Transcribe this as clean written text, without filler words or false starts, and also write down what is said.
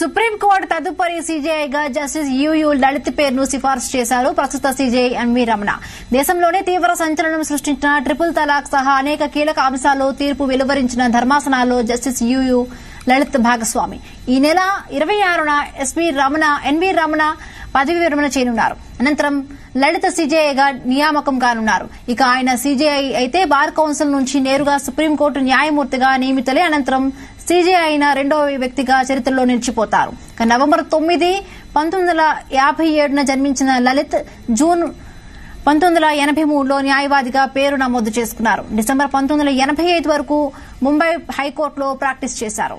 Supreme court తదుపరి సీజేఐగా justice U U Lalit పేరును సిఫార్సు చేశారు. ప్రస్తుత సీజేఐ ఎంవి రమణ. దేశంలోనే తీవ్ర సంచలనం సృష్టించిన ట్రిపుల్ తలాక్ సహా అనేక కీలక అంశాల్లో తీర్పు వెలువరించిన ధర్మాసనాల్లో జస్టిస్ యుయు లలిత్ భాగస్వామి. ఈ నెల 26న ఎన్వి రమణ పదవి విరమణ చేయనున్నారు. అనంతరం లలిత్ సీజేఐగా నియామకం కానున్నారు. ఇక ఆయన సీజేఐ అయితే బార్ కౌన్సిల్ నుంచి నేరుగా సుప్రీంకోర్టు న్యాయమూర్తిగా నియమితులే. అనంతరం సీజేఐ అయిన రెండో వ్యక్తిగా చరిత్రలో నిలిచిపోతారు. నవంబర్ 9, 1957న జన్మించిన లలిత్ జూన్ 1983లో న్యాయవాదిగా పేరు నమోదు చేసుకున్నారు. డిసెంబర్ 1985 వరకు ముంబై హైకోర్టులో ప్రాక్టీస్ చేశారు.